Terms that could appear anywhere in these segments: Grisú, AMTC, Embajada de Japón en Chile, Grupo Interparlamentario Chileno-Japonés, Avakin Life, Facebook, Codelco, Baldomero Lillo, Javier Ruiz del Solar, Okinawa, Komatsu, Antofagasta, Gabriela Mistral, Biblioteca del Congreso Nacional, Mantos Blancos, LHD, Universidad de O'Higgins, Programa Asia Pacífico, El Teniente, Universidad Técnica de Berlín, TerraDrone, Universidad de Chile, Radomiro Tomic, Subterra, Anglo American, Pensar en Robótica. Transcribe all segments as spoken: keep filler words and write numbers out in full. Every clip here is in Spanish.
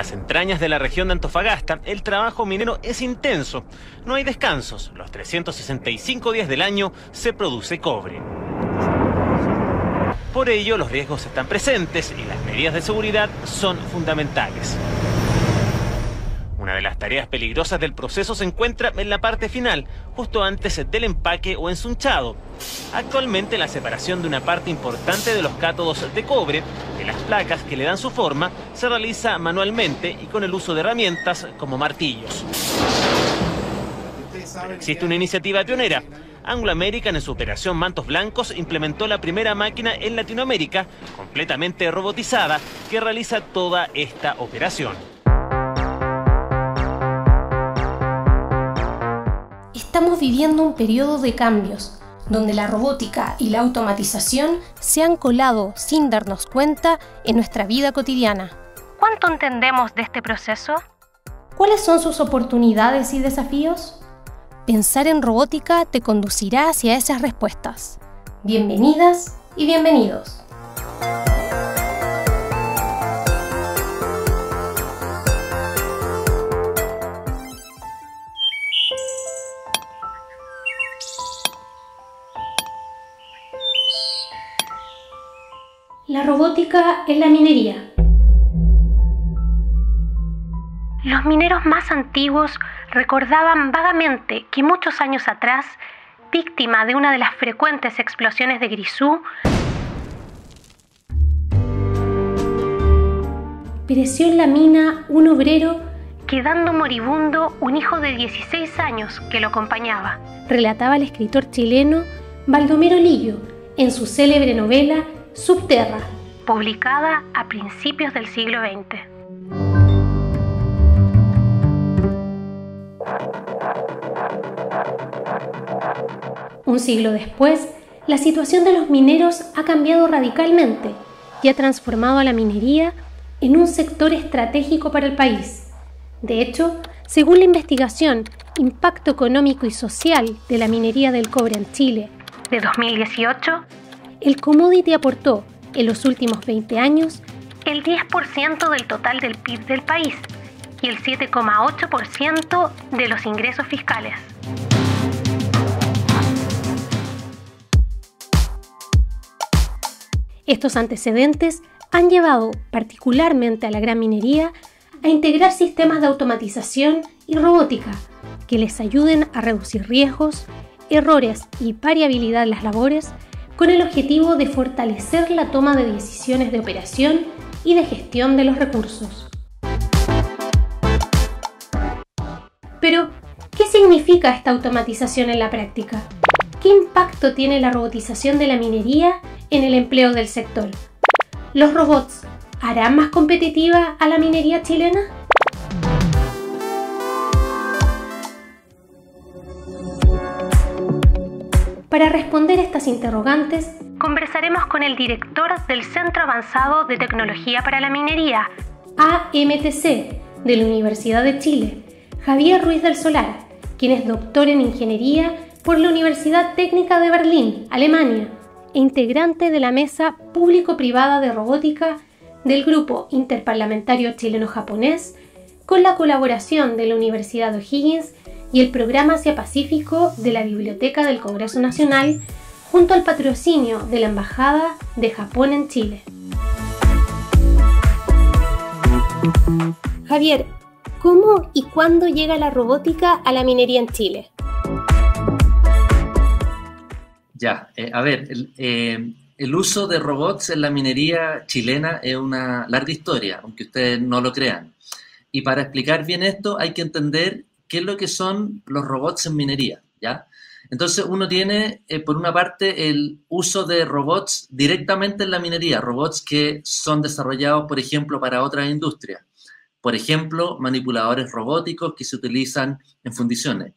las entrañas de la región de Antofagasta, el trabajo minero es intenso. No hay descansos. Los trescientos sesenta y cinco días del año se produce cobre. Por ello, los riesgos están presentes y las medidas de seguridad son fundamentales. Una de las tareas peligrosas del proceso se encuentra en la parte final, justo antes del empaque o ensunchado. Actualmente la separación de una parte importante de los cátodos de cobre, de las placas que le dan su forma, se realiza manualmente y con el uso de herramientas como martillos. Pero existe una iniciativa pionera. Anglo American, en su operación Mantos Blancos, implementó la primera máquina en Latinoamérica, completamente robotizada, que realiza toda esta operación. Estamos viviendo un periodo de cambios, donde la robótica y la automatización se han colado sin darnos cuenta en nuestra vida cotidiana. ¿Cuánto entendemos de este proceso? ¿Cuáles son sus oportunidades y desafíos? Pensar en Robótica te conducirá hacia esas respuestas. Bienvenidas y bienvenidos. La robótica es la minería. Los mineros más antiguos recordaban vagamente que muchos años atrás, víctima de una de las frecuentes explosiones de Grisú, pereció en la mina un obrero, quedando moribundo un hijo de dieciséis años que lo acompañaba, relataba el escritor chileno Baldomero Lillo en su célebre novela Subterra, publicada a principios del siglo veinte. Un siglo después, la situación de los mineros ha cambiado radicalmente y ha transformado a la minería en un sector estratégico para el país. De hecho, según la investigación Impacto Económico y Social de la Minería del Cobre en Chile de dos mil dieciocho, el commodity aportó, en los últimos veinte años, el diez por ciento del total del P I B del país y el siete coma ocho por ciento de los ingresos fiscales. Estos antecedentes han llevado, particularmente a la gran minería, a integrar sistemas de automatización y robótica que les ayuden a reducir riesgos, errores y variabilidad en las labores, con el objetivo de fortalecer la toma de decisiones de operación y de gestión de los recursos. Pero, ¿qué significa esta automatización en la práctica? ¿Qué impacto tiene la robotización de la minería en el empleo del sector? ¿Los robots harán más competitiva a la minería chilena? Para responder estas interrogantes, conversaremos con el director del Centro Avanzado de Tecnología para la Minería, A M T C, de la Universidad de Chile, Javier Ruiz del Solar, quien es doctor en Ingeniería por la Universidad Técnica de Berlín, Alemania, e integrante de la Mesa Público Privada de Robótica del Grupo Interparlamentario Chileno-Japonés, con la colaboración de la Universidad de O'Higgins y el Programa Asia Pacífico de la Biblioteca del Congreso Nacional, junto al patrocinio de la Embajada de Japón en Chile. Javier, ¿cómo y cuándo llega la robótica a la minería en Chile? Ya, eh, a ver, el, eh, el uso de robots en la minería chilena es una larga historia, aunque ustedes no lo crean. Y para explicar bien esto hay que entender qué es lo que son los robots en minería, ¿ya? Entonces uno tiene, eh, por una parte, el uso de robots directamente en la minería, robots que son desarrollados, por ejemplo, para otras industrias. Por ejemplo, manipuladores robóticos que se utilizan en fundiciones.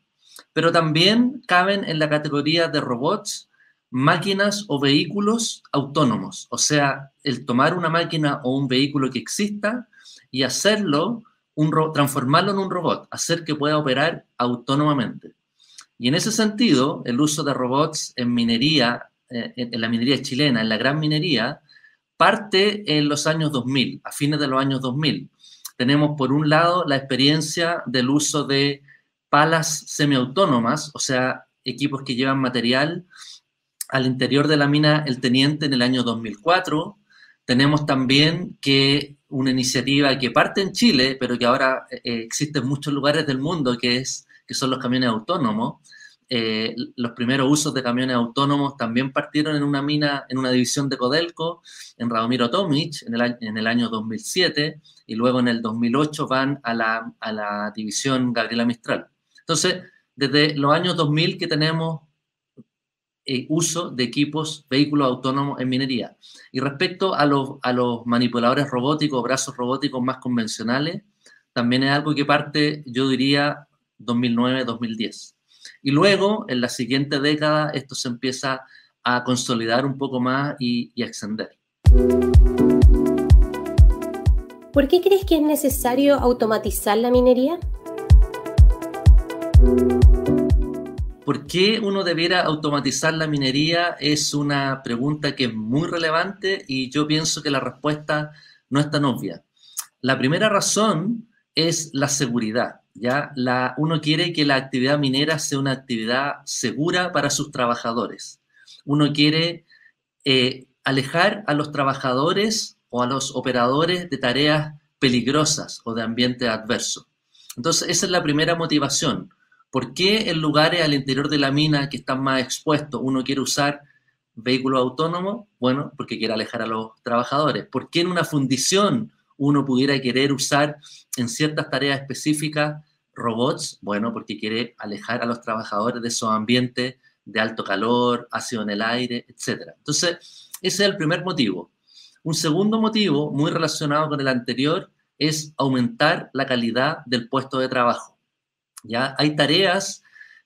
Pero también caben en la categoría de robots máquinas o vehículos autónomos. O sea, el tomar una máquina o un vehículo que exista y hacerlo, Un ro- transformarlo en un robot, hacer que pueda operar autónomamente. Y en ese sentido, el uso de robots en minería, eh, en, en la minería chilena, en la gran minería, parte en los años dos mil, a fines de los años dos mil, Tenemos, por un lado, la experiencia del uso de palas semiautónomas, o sea, equipos que llevan material al interior de la mina El Teniente en el año dos mil cuatro. Tenemos también que una iniciativa que parte en Chile, pero que ahora eh, existe en muchos lugares del mundo, que, es, que son los camiones autónomos. Eh, los primeros usos de camiones autónomos también partieron en una mina, en una división de Codelco, en Radomiro Tomic, en el, en el año dos mil siete, y luego en el dos mil ocho van a la, a la división Gabriela Mistral. Entonces, desde los años dos mil que tenemos eh, uso de equipos, vehículos autónomos en minería. Y respecto a los, a los manipuladores robóticos, brazos robóticos más convencionales, también es algo que parte, yo diría, dos mil nueve, dos mil diez. Y luego, en la siguiente década, esto se empieza a consolidar un poco más y, y a extender. ¿Por qué crees que es necesario automatizar la minería? ¿Por qué uno debiera automatizar la minería? Es una pregunta que es muy relevante y yo pienso que la respuesta no es tan obvia. La primera razón es la seguridad. ¿Ya? La, uno quiere que la actividad minera sea una actividad segura para sus trabajadores. Uno quiere eh, alejar a los trabajadores o a los operadores de tareas peligrosas o de ambiente adverso. Entonces, esa es la primera motivación. ¿Por qué en lugares al interior de la mina que están más expuestos uno quiere usar vehículos autónomos? Bueno, porque quiere alejar a los trabajadores. ¿Por qué en una fundición uno pudiera querer usar en ciertas tareas específicas robots? Bueno, porque quiere alejar a los trabajadores de esos ambientes de alto calor, ácido en el aire, etcétera. Entonces, ese es el primer motivo. Un segundo motivo, muy relacionado con el anterior, es aumentar la calidad del puesto de trabajo. ¿Ya? Hay tareas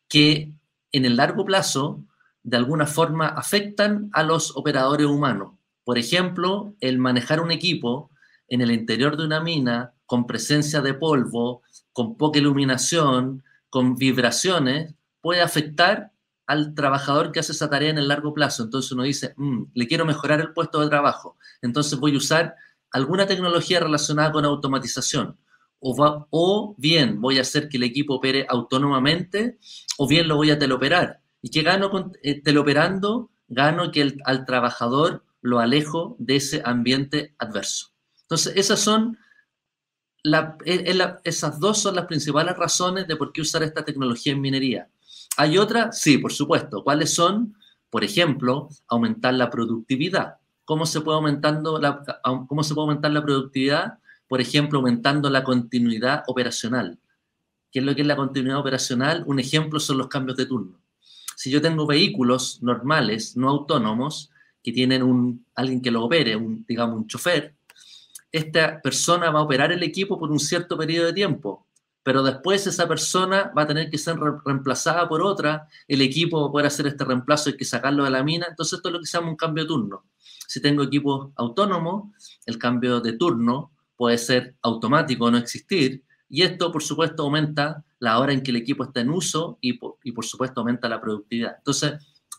que en el largo plazo, de alguna forma, afectan a los operadores humanos. Por ejemplo, el manejar un equipo en el interior de una mina, con presencia de polvo, con poca iluminación, con vibraciones, puede afectar al trabajador que hace esa tarea en el largo plazo. Entonces uno dice, mmm, le quiero mejorar el puesto de trabajo, entonces voy a usar alguna tecnología relacionada con automatización, o, va, o bien voy a hacer que el equipo opere autónomamente, o bien lo voy a teleoperar. ¿Y qué gano con, eh, teleoperando? Gano que el, al trabajador lo alejo de ese ambiente adverso. Entonces, esas, son la, esas dos son las principales razones de por qué usar esta tecnología en minería. ¿Hay otra? Sí, por supuesto. ¿Cuáles son? Por ejemplo, aumentar la productividad. ¿Cómo se puede, aumentando la, cómo se puede aumentar la productividad? Por ejemplo, aumentando la continuidad operacional. ¿Qué es lo que es la continuidad operacional? Un ejemplo son los cambios de turno. Si yo tengo vehículos normales, no autónomos, que tienen un, alguien que lo opere, un, digamos un chofer, esta persona va a operar el equipo por un cierto periodo de tiempo, pero después esa persona va a tener que ser reemplazada por otra, el equipo va a poder hacer este reemplazo, hay que sacarlo de la mina, entonces esto es lo que se llama un cambio de turno. Si tengo equipos autónomos, el cambio de turno puede ser automático o no existir, y esto por supuesto aumenta la hora en que el equipo está en uso y por, y por supuesto aumenta la productividad. Entonces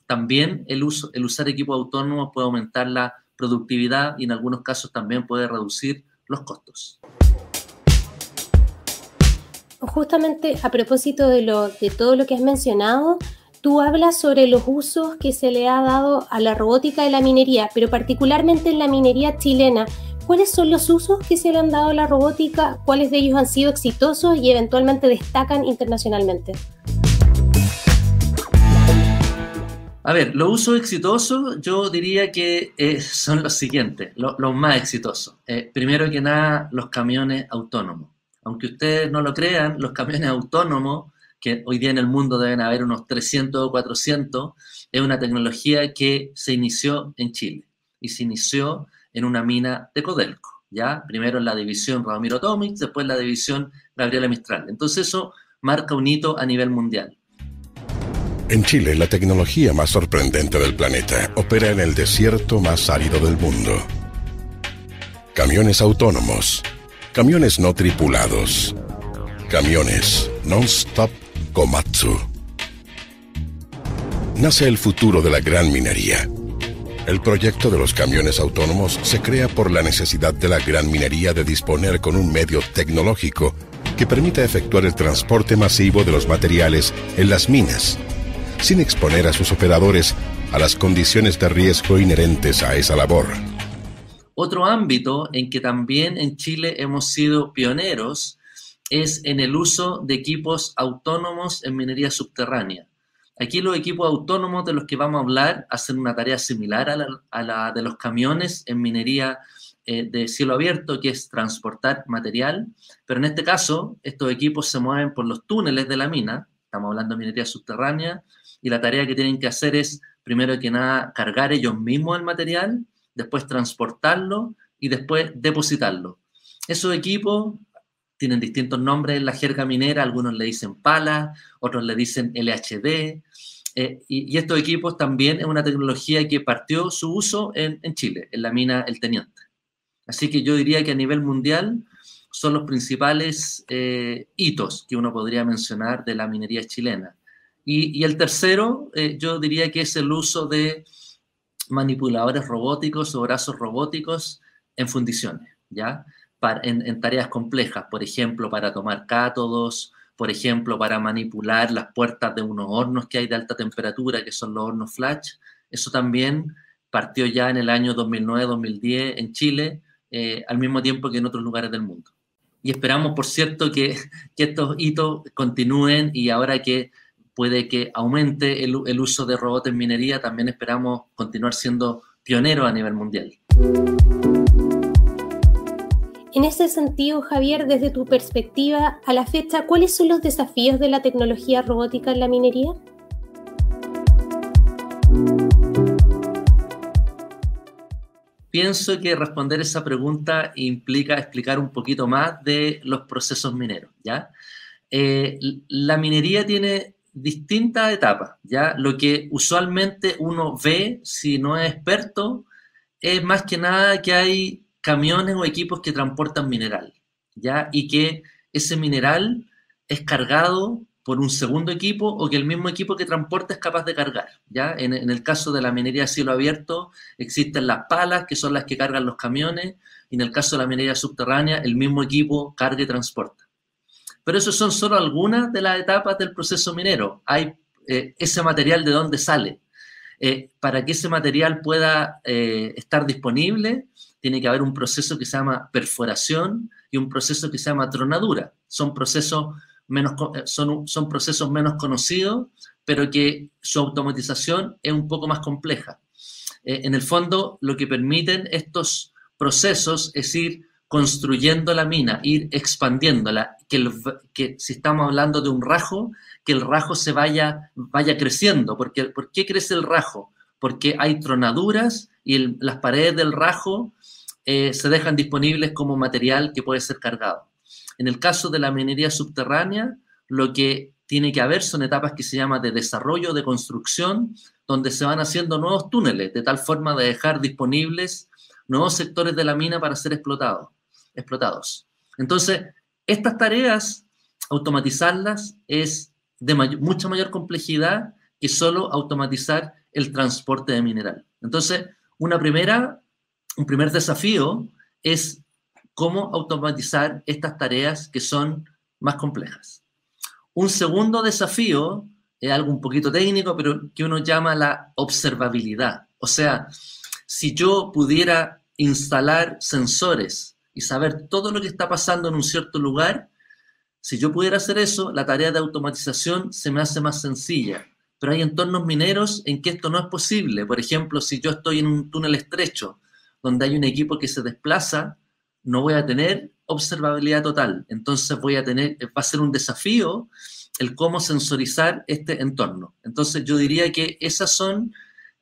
también el, uso, el usar equipos autónomos puede aumentar la productividad y en algunos casos también puede reducir los costos. Justamente a propósito de, lo, de todo lo que has mencionado, tú hablas sobre los usos que se le ha dado a la robótica y la minería, pero particularmente en la minería chilena. ¿Cuáles son los usos que se le han dado a la robótica? ¿Cuáles de ellos han sido exitosos y eventualmente destacan internacionalmente? A ver, los usos exitosos yo diría que eh, son los siguientes, lo, los más exitosos. Eh, primero que nada, los camiones autónomos. Aunque ustedes no lo crean, los camiones autónomos, que hoy día en el mundo deben haber unos trescientos o cuatrocientos, es una tecnología que se inició en Chile y se inició en una mina de Codelco, ¿ya? Primero en la división Radomiro Tomic, después en la división Gabriela Mistral. Entonces eso marca un hito a nivel mundial. En Chile, la tecnología más sorprendente del planeta opera en el desierto más árido del mundo. Camiones autónomos, camiones no tripulados, camiones non-stop Komatsu. Nace el futuro de la gran minería. El proyecto de los camiones autónomos se crea por la necesidad de la gran minería de disponer con un medio tecnológico que permita efectuar el transporte masivo de los materiales en las minas, sin exponer a sus operadores a las condiciones de riesgo inherentes a esa labor. Otro ámbito en que también en Chile hemos sido pioneros es en el uso de equipos autónomos en minería subterránea. Aquí los equipos autónomos de los que vamos a hablar hacen una tarea similar a la, a la de los camiones en minería eh, de cielo abierto, que es transportar material, pero en este caso estos equipos se mueven por los túneles de la mina, estamos hablando de minería subterránea, y la tarea que tienen que hacer es, primero que nada, cargar ellos mismos el material, después transportarlo y después depositarlo. Esos equipos tienen distintos nombres en la jerga minera, algunos le dicen pala, otros le dicen L H D, eh, y, y estos equipos también es una tecnología que partió su uso en, en Chile, en la mina El Teniente. Así que yo diría que a nivel mundial son los principales eh, hitos que uno podría mencionar de la minería chilena. Y, y el tercero, eh, yo diría que es el uso de manipuladores robóticos o brazos robóticos en fundiciones, ¿ya? Para, en, en tareas complejas, por ejemplo, para tomar cátodos, por ejemplo, para manipular las puertas de unos hornos que hay de alta temperatura, que son los hornos flash. Eso también partió ya en el año dos mil nueve dos mil diez en Chile, eh, al mismo tiempo que en otros lugares del mundo. Y esperamos, por cierto, que, que estos hitos continúen, y ahora que puede que aumente el, el uso de robots en minería, también esperamos continuar siendo pioneros a nivel mundial. En ese sentido, Javier, desde tu perspectiva, a la fecha, ¿cuáles son los desafíos de la tecnología robótica en la minería? Pienso que responder esa pregunta implica explicar un poquito más de los procesos mineros, ¿ya? Eh, la minería tiene distintas etapas, ¿ya? Lo que usualmente uno ve, si no es experto, es más que nada que hay camiones o equipos que transportan mineral, ¿ya? Y que ese mineral es cargado por un segundo equipo, o que el mismo equipo que transporta es capaz de cargar, ¿ya? En, en el caso de la minería a cielo abierto existen las palas, que son las que cargan los camiones, y en el caso de la minería subterránea el mismo equipo carga y transporta. Pero esas son solo algunas de las etapas del proceso minero. Hay eh, ese material de dónde sale. Eh, para que ese material pueda eh, estar disponible, tiene que haber un proceso que se llama perforación y un proceso que se llama tronadura. Son procesos menos, son, son procesos menos conocidos, pero que su automatización es un poco más compleja. Eh, en el fondo, lo que permiten estos procesos es ir construyendo la mina, ir expandiéndola, que, el, que si estamos hablando de un rajo, que el rajo se vaya, vaya creciendo. Porque, ¿por qué crece el rajo? Porque hay tronaduras y el, las paredes del rajo eh, se dejan disponibles como material que puede ser cargado. En el caso de la minería subterránea, lo que tiene que haber son etapas que se llaman de desarrollo, de construcción, donde se van haciendo nuevos túneles, de tal forma de dejar disponibles nuevos sectores de la mina para ser explotados. explotados. Entonces, estas tareas, automatizarlas es de may- mucha mayor complejidad que solo automatizar el transporte de mineral. Entonces, una primera, un primer desafío es cómo automatizar estas tareas que son más complejas. Un segundo desafío es algo un poquito técnico, pero que uno llama la observabilidad. O sea, si yo pudiera instalar sensores y saber todo lo que está pasando en un cierto lugar, si yo pudiera hacer eso, la tarea de automatización se me hace más sencilla. Pero hay entornos mineros en que esto no es posible. Por ejemplo, si yo estoy en un túnel estrecho, donde hay un equipo que se desplaza, no voy a tener observabilidad total. Entonces voy a tener, va a ser un desafío el cómo sensorizar este entorno. Entonces yo diría que esas son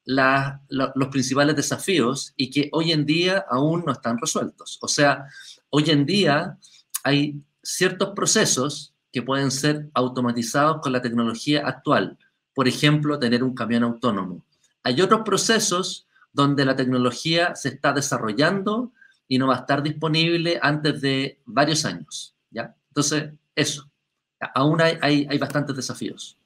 La, la, los principales desafíos, y que hoy en día aún no están resueltos. O sea, hoy en día hay ciertos procesos que pueden ser automatizados con la tecnología actual. Por ejemplo, tener un camión autónomo. Hay otros procesos donde la tecnología se está desarrollando y no va a estar disponible antes de varios años, ¿ya? Entonces, eso. Aún hay, hay, hay bastantes desafíos.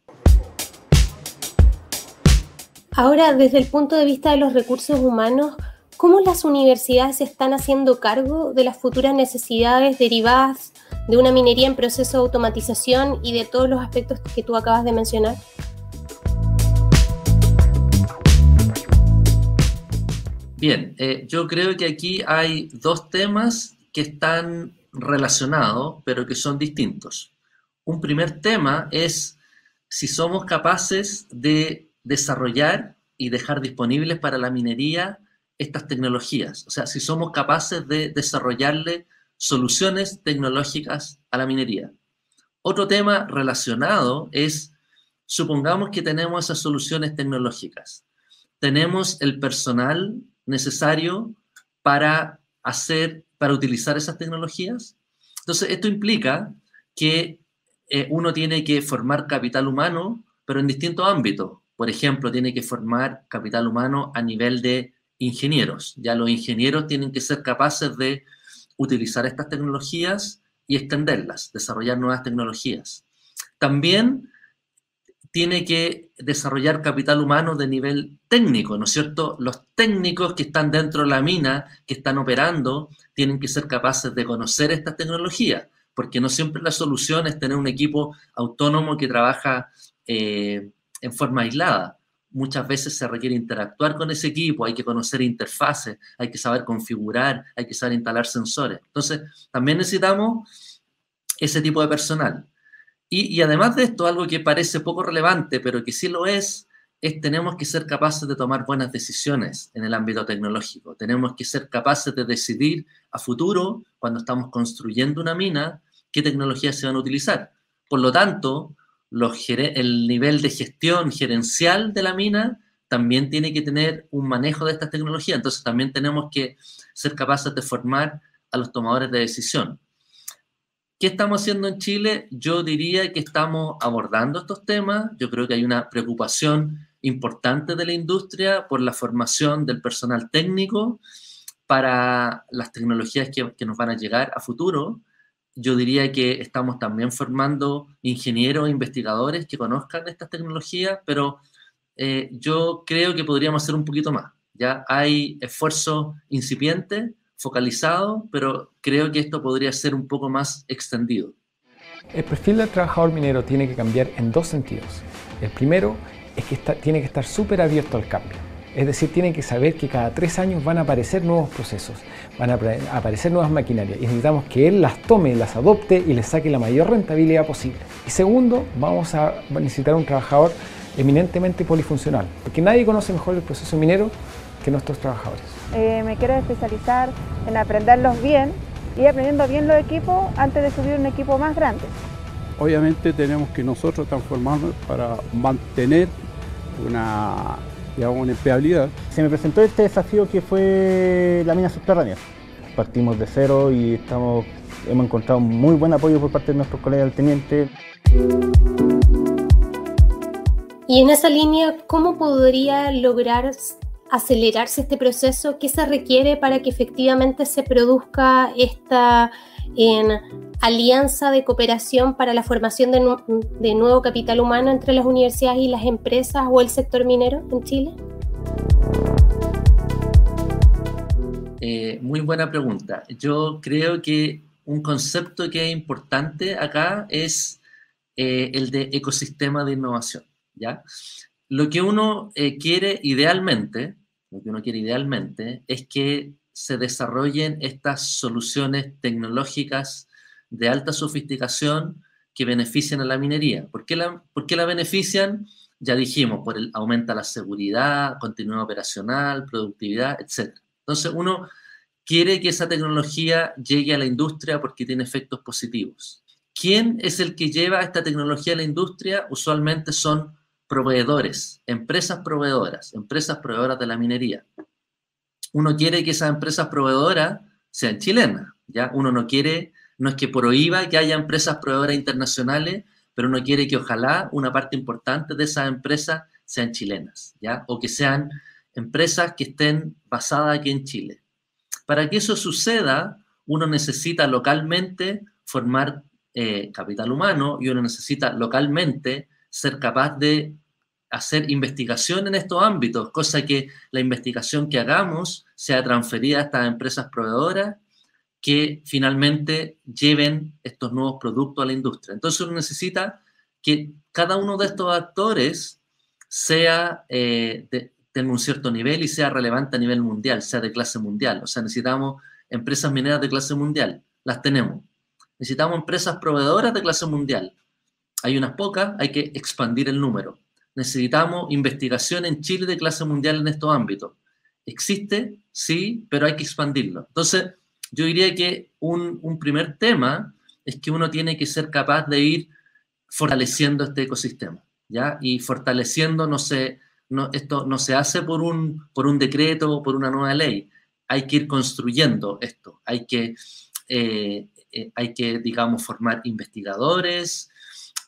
Ahora, desde el punto de vista de los recursos humanos, ¿cómo las universidades se están haciendo cargo de las futuras necesidades derivadas de una minería en proceso de automatización y de todos los aspectos que tú acabas de mencionar? Bien, eh, yo creo que aquí hay dos temas que están relacionados, pero que son distintos. Un primer tema es si somos capaces de desarrollar y dejar disponibles para la minería estas tecnologías. O sea, si somos capaces de desarrollarle soluciones tecnológicas a la minería. Otro tema relacionado es, supongamos que tenemos esas soluciones tecnológicas. Tenemos el personal necesario para hacer, para utilizar esas tecnologías. Entonces, esto implica que eh, uno tiene que formar capital humano, pero en distintos ámbitos. Por ejemplo, tiene que formar capital humano a nivel de ingenieros. Ya los ingenieros tienen que ser capaces de utilizar estas tecnologías y extenderlas, desarrollar nuevas tecnologías. También tiene que desarrollar capital humano de nivel técnico, ¿no es cierto? Los técnicos que están dentro de la mina, que están operando, tienen que ser capaces de conocer estas tecnologías, porque no siempre la solución es tener un equipo autónomo que trabaja eh, en forma aislada. Muchas veces se requiere interactuar con ese equipo, hay que conocer interfaces, hay que saber configurar, hay que saber instalar sensores. Entonces, también necesitamos ese tipo de personal. Y, y además de esto, algo que parece poco relevante, pero que sí lo es, es tenemos que ser capaces de tomar buenas decisiones en el ámbito tecnológico. Tenemos que ser capaces de decidir a futuro, cuando estamos construyendo una mina, qué tecnologías se van a utilizar. Por lo tanto, los, el nivel de gestión gerencial de la mina también tiene que tener un manejo de estas tecnologías. Entonces, también tenemos que ser capaces de formar a los tomadores de decisión. ¿Qué estamos haciendo en Chile? Yo diría que estamos abordando estos temas. Yo creo que hay una preocupación importante de la industria por la formación del personal técnico para las tecnologías que, que nos van a llegar a futuro. Yo diría que estamos también formando ingenieros e investigadores que conozcan estas tecnologías, pero eh, yo creo que podríamos hacer un poquito más. Ya hay esfuerzos incipientes, focalizado, pero creo que esto podría ser un poco más extendido. El perfil del trabajador minero tiene que cambiar en dos sentidos. El primero es que está, tiene que estar súper abierto al cambio. Es decir, tiene que saber que cada tres años van a aparecer nuevos procesos, van a aparecer nuevas maquinarias y necesitamos que él las tome, las adopte y les saque la mayor rentabilidad posible. Y segundo, vamos a necesitar un trabajador eminentemente polifuncional, porque nadie conoce mejor el proceso minero que nuestros trabajadores. Eh, me quiero especializar en aprenderlos bien y aprendiendo bien los equipos antes de subir un equipo más grande. Obviamente tenemos que nosotros transformarnos para mantener una, digamos, una empleabilidad. Se me presentó este desafío que fue la mina subterránea. Partimos de cero y estamos, hemos encontrado muy buen apoyo por parte de nuestros colegas del Teniente. Y en esa línea, ¿cómo podría lograr acelerarse este proceso? ¿Qué se requiere para que efectivamente se produzca esta en, alianza de cooperación para la formación de, nu de nuevo capital humano entre las universidades y las empresas o el sector minero en Chile? Eh, muy buena pregunta. Yo creo que un concepto que es importante acá es eh, el de ecosistema de innovación, ¿ya? Lo que uno eh, quiere idealmente, lo que uno quiere idealmente es que se desarrollen estas soluciones tecnológicas de alta sofisticación que benefician a la minería. ¿Por qué la, por qué la benefician? Ya dijimos, por el, aumenta la seguridad, continuidad operacional, productividad, etcétera. Entonces uno quiere que esa tecnología llegue a la industria porque tiene efectos positivos. ¿Quién es el que lleva esta tecnología a la industria? Usualmente son proveedores, empresas proveedoras, empresas proveedoras de la minería. Uno quiere que esas empresas proveedoras sean chilenas, ¿ya? Uno no quiere, no es que prohíba que haya empresas proveedoras internacionales, pero uno quiere que ojalá una parte importante de esas empresas sean chilenas, ¿ya? O que sean empresas que estén basadas aquí en Chile. Para que eso suceda, uno necesita localmente formar eh, capital humano y uno necesita localmente ser capaz de hacer investigación en estos ámbitos, cosa que la investigación que hagamos sea transferida a estas empresas proveedoras que finalmente lleven estos nuevos productos a la industria. Entonces uno necesita que cada uno de estos actores sea, eh, de, tenga un cierto nivel y sea relevante a nivel mundial, sea de clase mundial. O sea, necesitamos empresas mineras de clase mundial, las tenemos. Necesitamos empresas proveedoras de clase mundial. Hay unas pocas, hay que expandir el número. Necesitamos investigación en Chile de clase mundial en estos ámbitos. Existe, sí, pero hay que expandirlo. Entonces, yo diría que un, un primer tema es que uno tiene que ser capaz de ir fortaleciendo este ecosistema, ¿ya? Y fortaleciendo, no se, no, esto no se hace por un, por un decreto o por una nueva ley. Hay que ir construyendo esto. Hay que, eh, eh, hay que digamos, formar investigadores.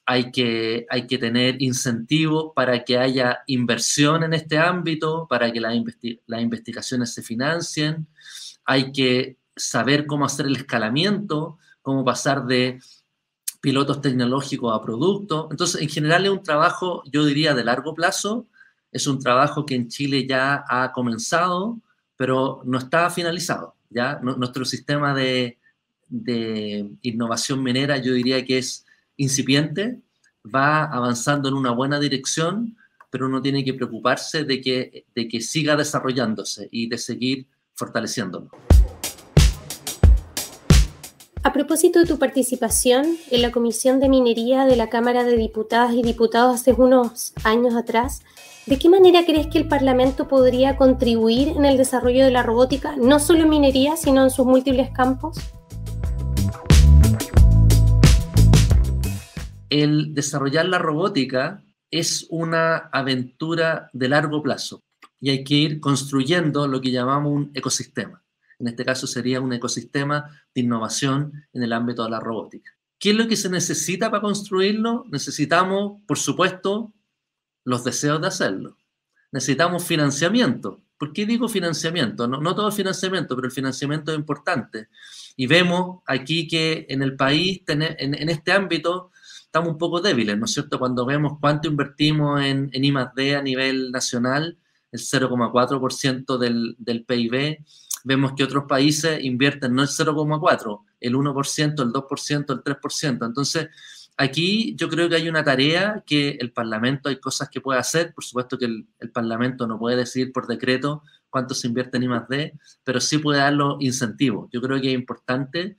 Hay que, hay que tener incentivos para que haya inversión en este ámbito, para que las investig- las investigaciones se financien. Hay que saber cómo hacer el escalamiento, cómo pasar de pilotos tecnológicos a productos. Entonces, en general es un trabajo, yo diría, de largo plazo. Es un trabajo que en Chile ya ha comenzado, pero no está finalizado, ¿ya? Nuestro sistema de, de innovación minera, yo diría que es incipiente, va avanzando en una buena dirección, pero uno tiene que preocuparse de que, de que siga desarrollándose y de seguir fortaleciéndolo. A propósito de tu participación en la Comisión de Minería de la Cámara de Diputadas y Diputados hace unos años atrás, ¿de qué manera crees que el Parlamento podría contribuir en el desarrollo de la robótica, no solo en minería, sino en sus múltiples campos? El desarrollar la robótica es una aventura de largo plazo y hay que ir construyendo lo que llamamos un ecosistema. En este caso sería un ecosistema de innovación en el ámbito de la robótica. ¿Qué es lo que se necesita para construirlo? Necesitamos, por supuesto, los deseos de hacerlo. Necesitamos financiamiento. ¿Por qué digo financiamiento? No, no todo es financiamiento, pero el financiamiento es importante. Y vemos aquí que en el país, en, en este ámbito, estamos un poco débiles, ¿no es cierto? Cuando vemos cuánto invertimos en, en I más D a nivel nacional, el cero coma cuatro por ciento del, del P I B, vemos que otros países invierten no el cero coma cuatro por ciento, el uno por ciento, el dos por ciento, el tres por ciento. Entonces, aquí yo creo que hay una tarea que el Parlamento, hay cosas que puede hacer. Por supuesto que el, el Parlamento no puede decidir por decreto cuánto se invierte en I más D, pero sí puede dar los incentivos. Yo creo que es importante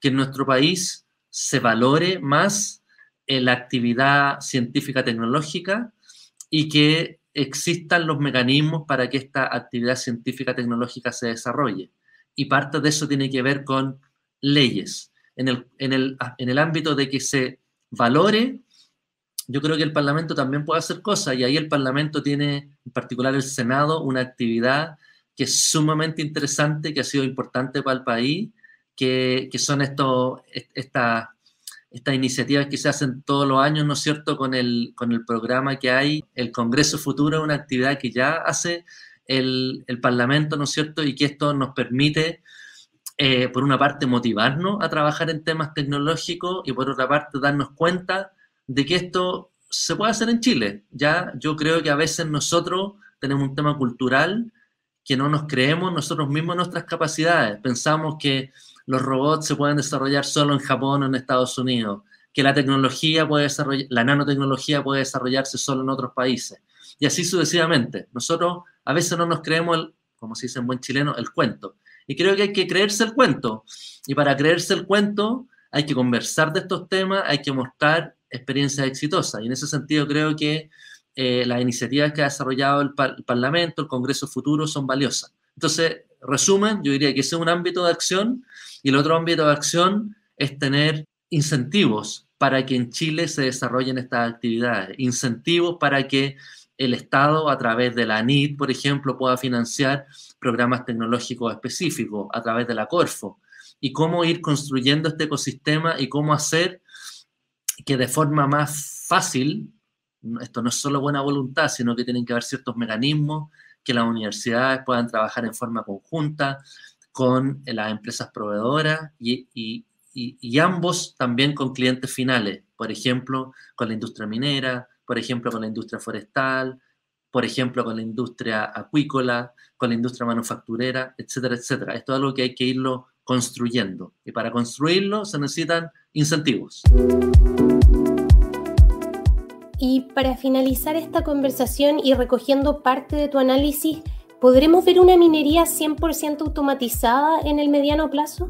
que en nuestro país se valore más la actividad científica tecnológica y que existan los mecanismos para que esta actividad científica tecnológica se desarrolle. Y parte de eso tiene que ver con leyes. En el, en el, en el ámbito de que se valore, yo creo que el Parlamento también puede hacer cosas, y ahí el Parlamento tiene, en particular el Senado, una actividad que es sumamente interesante, que ha sido importante para el país, que, que son estos, estas Estas iniciativas que se hacen todos los años, ¿no es cierto?, con el, con el programa que hay, el Congreso Futuro, una actividad que ya hace el, el Parlamento, ¿no es cierto?, y que esto nos permite, eh, por una parte, motivarnos a trabajar en temas tecnológicos y, por otra parte, darnos cuenta de que esto se puede hacer en Chile. Ya yo creo que a veces nosotros tenemos un tema cultural que no nos creemos nosotros mismos nuestras capacidades. Pensamos que los robots se pueden desarrollar solo en Japón o en Estados Unidos, que la tecnología puede desarrollar, la nanotecnología puede desarrollarse solo en otros países, y así sucesivamente. Nosotros a veces no nos creemos, el, como se dice en buen chileno, el cuento. Y creo que hay que creerse el cuento. Y para creerse el cuento hay que conversar de estos temas, hay que mostrar experiencias exitosas. Y en ese sentido creo que eh, las iniciativas que ha desarrollado el, par el Parlamento, el Congreso Futuro, son valiosas. Entonces, resumen, yo diría que ese es un ámbito de acción, y el otro ámbito de acción es tener incentivos para que en Chile se desarrollen estas actividades, incentivos para que el Estado, a través de la A N I T, por ejemplo, pueda financiar programas tecnológicos específicos, a través de la Corfo, y cómo ir construyendo este ecosistema y cómo hacer que de forma más fácil, esto no es solo buena voluntad, sino que tienen que haber ciertos mecanismos, que las universidades puedan trabajar en forma conjunta con las empresas proveedoras y, y, y, y ambos también con clientes finales, por ejemplo, con la industria minera, por ejemplo, con la industria forestal, por ejemplo, con la industria acuícola, con la industria manufacturera, etcétera, etcétera. Esto es algo que hay que irlo construyendo. Y para construirlo se necesitan incentivos. Y para finalizar esta conversación y recogiendo parte de tu análisis, ¿podremos ver una minería cien por ciento automatizada en el mediano plazo?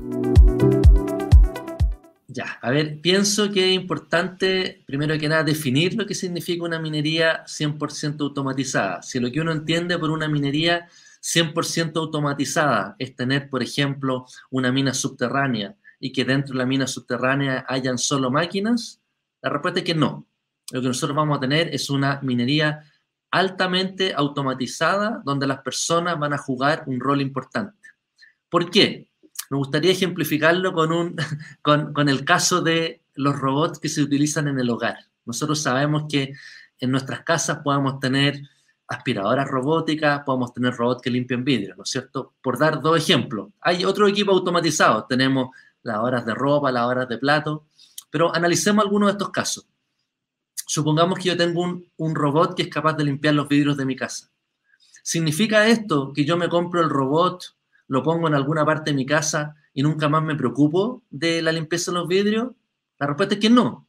Ya, a ver, pienso que es importante, primero que nada, definir lo que significa una minería cien por ciento automatizada. Si lo que uno entiende por una minería cien por ciento automatizada es tener, por ejemplo, una mina subterránea y que dentro de la mina subterránea hayan solo máquinas, la respuesta es que no. Lo que nosotros vamos a tener es una minería altamente automatizada donde las personas van a jugar un rol importante. ¿Por qué? Me gustaría ejemplificarlo con, un, con, con el caso de los robots que se utilizan en el hogar. Nosotros sabemos que en nuestras casas podemos tener aspiradoras robóticas, podemos tener robots que limpian vidrio, ¿no es cierto? Por dar dos ejemplos. Hay otro equipo automatizado. Tenemos lavadoras de ropa, lavadoras de platos. Pero analicemos algunos de estos casos. Supongamos que yo tengo un, un robot que es capaz de limpiar los vidrios de mi casa. ¿Significa esto que yo me compro el robot, lo pongo en alguna parte de mi casa y nunca más me preocupo de la limpieza de los vidrios? La respuesta es que no.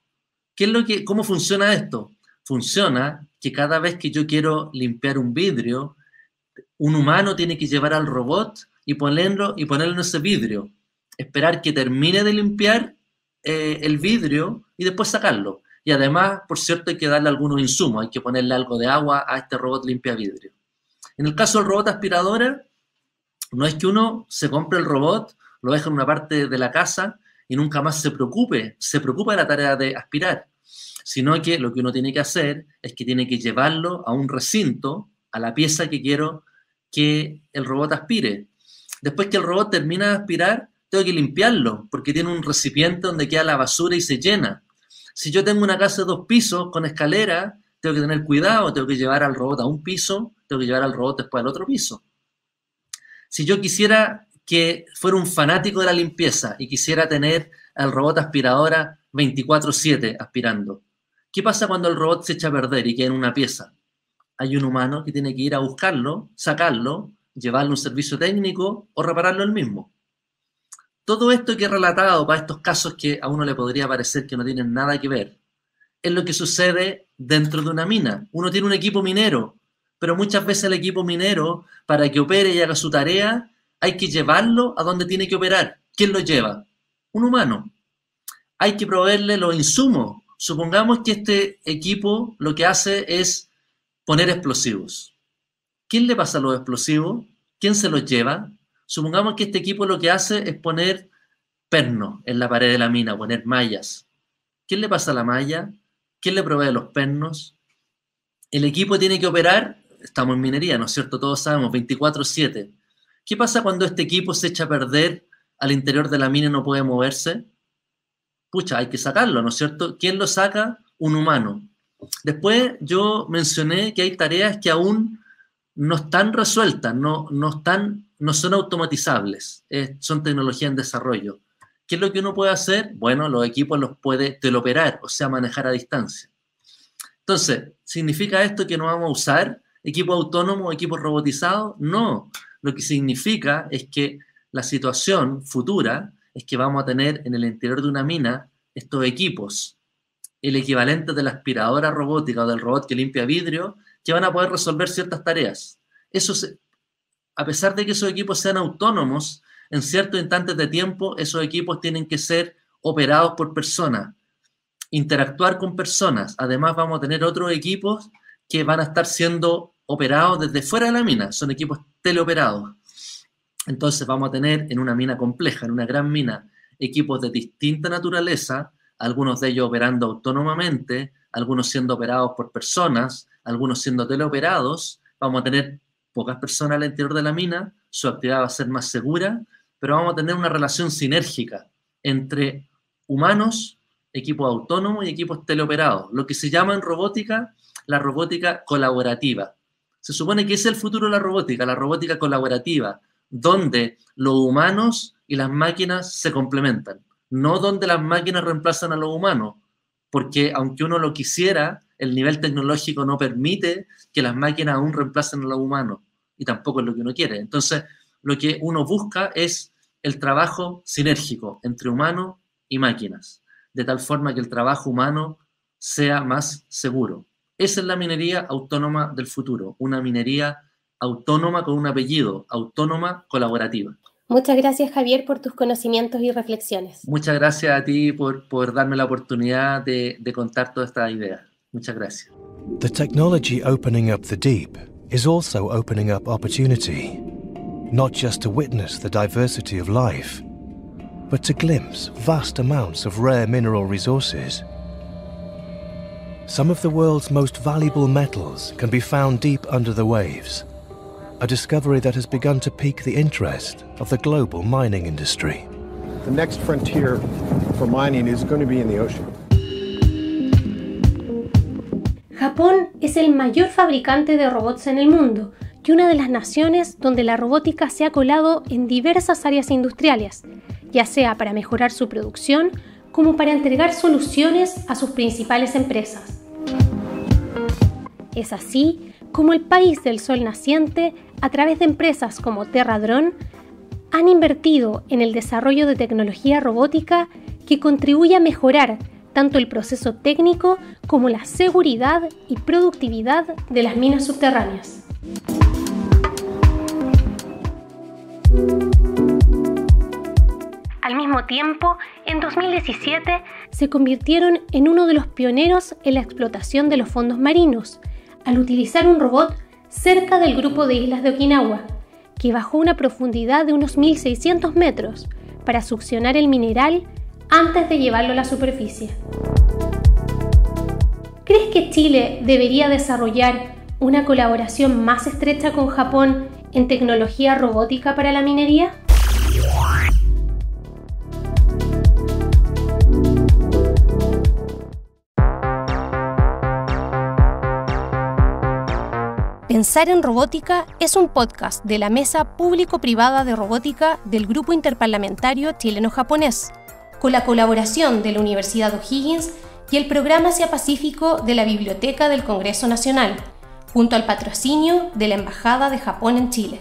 ¿Qué es lo que, ¿Cómo funciona esto? Funciona que cada vez que yo quiero limpiar un vidrio, un humano tiene que llevar al robot y ponerlo, y ponerlo en ese vidrio. Esperar que termine de limpiar eh, el vidrio y después sacarlo. Y además, por cierto, hay que darle algunos insumos, hay que ponerle algo de agua a este robot limpia vidrio. En el caso del robot aspiradora, no es que uno se compre el robot, lo deja en una parte de la casa y nunca más se preocupe, se preocupa de la tarea de aspirar, sino que lo que uno tiene que hacer es que tiene que llevarlo a un recinto, a la pieza que quiero que el robot aspire. Después que el robot termina de aspirar, tengo que limpiarlo, porque tiene un recipiente donde queda la basura y se llena. Si yo tengo una casa de dos pisos con escalera, tengo que tener cuidado, tengo que llevar al robot a un piso, tengo que llevar al robot después al otro piso. Si yo quisiera que fuera un fanático de la limpieza y quisiera tener al robot aspiradora veinticuatro siete aspirando, ¿qué pasa cuando el robot se echa a perder y queda en una pieza? Hay un humano que tiene que ir a buscarlo, sacarlo, llevarlo a un servicio técnico o repararlo él mismo. Todo esto que he relatado para estos casos que a uno le podría parecer que no tienen nada que ver, es lo que sucede dentro de una mina. Uno tiene un equipo minero, pero muchas veces el equipo minero, para que opere y haga su tarea, hay que llevarlo a donde tiene que operar. ¿Quién lo lleva? Un humano. Hay que proveerle los insumos. Supongamos que este equipo lo que hace es poner explosivos. ¿Quién le pasa los explosivos? ¿Quién se los lleva? Supongamos que este equipo lo que hace es poner pernos en la pared de la mina, poner mallas. ¿Quién le pasa la malla? ¿Quién le provee los pernos? El equipo tiene que operar, estamos en minería, ¿no es cierto? Todos sabemos, veinticuatro siete. ¿Qué pasa cuando este equipo se echa a perder al interior de la mina y no puede moverse? Pucha, hay que sacarlo, ¿no es cierto? ¿Quién lo saca? Un humano. Después yo mencioné que hay tareas que aún no están resueltas, no, no están... no son automatizables, eh, son tecnología en desarrollo. ¿Qué es lo que uno puede hacer? Bueno, los equipos los puede teleoperar, o sea, manejar a distancia. Entonces, ¿significa esto que no vamos a usar equipos autónomos, equipos robotizados? No. Lo que significa es que la situación futura es que vamos a tener en el interior de una mina estos equipos, el equivalente de la aspiradora robótica o del robot que limpia vidrio, que van a poder resolver ciertas tareas. Eso se... A pesar de que esos equipos sean autónomos, en ciertos instantes de tiempo, esos equipos tienen que ser operados por personas, interactuar con personas. Además, vamos a tener otros equipos que van a estar siendo operados desde fuera de la mina. Son equipos teleoperados. Entonces, vamos a tener en una mina compleja, en una gran mina, equipos de distinta naturaleza, algunos de ellos operando autónomamente, algunos siendo operados por personas, algunos siendo teleoperados. Vamos a tener pocas personas al interior de la mina, su actividad va a ser más segura, pero vamos a tener una relación sinérgica entre humanos, equipos autónomos y equipos teleoperados, lo que se llama en robótica la robótica colaborativa. Se supone que es el futuro de la robótica, la robótica colaborativa, donde los humanos y las máquinas se complementan, no donde las máquinas reemplazan a los humanos, porque aunque uno lo quisiera, el nivel tecnológico no permite que las máquinas aún reemplacen a los humanos, y tampoco es lo que uno quiere. Entonces, lo que uno busca es el trabajo sinérgico entre humano y máquinas, de tal forma que el trabajo humano sea más seguro. Esa es la minería autónoma del futuro, una minería autónoma con un apellido, autónoma colaborativa. Muchas gracias, Javier, por tus conocimientos y reflexiones. Muchas gracias a ti por, por darme la oportunidad de, de contar toda esta idea. Muchas gracias. The technology opening up the deep is also opening up opportunity, not just to witness the diversity of life, but to glimpse vast amounts of rare mineral resources. Some of the world's most valuable metals can be found deep under the waves, a discovery that has begun to pique the interest of the global mining industry. The next frontier for mining is going to be in the ocean. Japón es el mayor fabricante de robots en el mundo y una de las naciones donde la robótica se ha colado en diversas áreas industriales, ya sea para mejorar su producción como para entregar soluciones a sus principales empresas. Es así como el país del sol naciente, a través de empresas como TerraDrone, han invertido en el desarrollo de tecnología robótica que contribuye a mejorar tanto el proceso técnico como la seguridad y productividad de las minas subterráneas. Al mismo tiempo, en dos mil diecisiete se convirtieron en uno de los pioneros en la explotación de los fondos marinos, al utilizar un robot cerca del grupo de islas de Okinawa, que bajó una profundidad de unos mil seiscientos metros para succionar el mineral antes de llevarlo a la superficie. ¿Crees que Chile debería desarrollar una colaboración más estrecha con Japón en tecnología robótica para la minería? Pensar en Robótica es un podcast de la Mesa Público Privada de Robótica del Grupo Interparlamentario Chileno-Japonés, con la colaboración de la Universidad de O'Higgins y el Programa Asia Pacífico de la Biblioteca del Congreso Nacional, junto al patrocinio de la Embajada de Japón en Chile.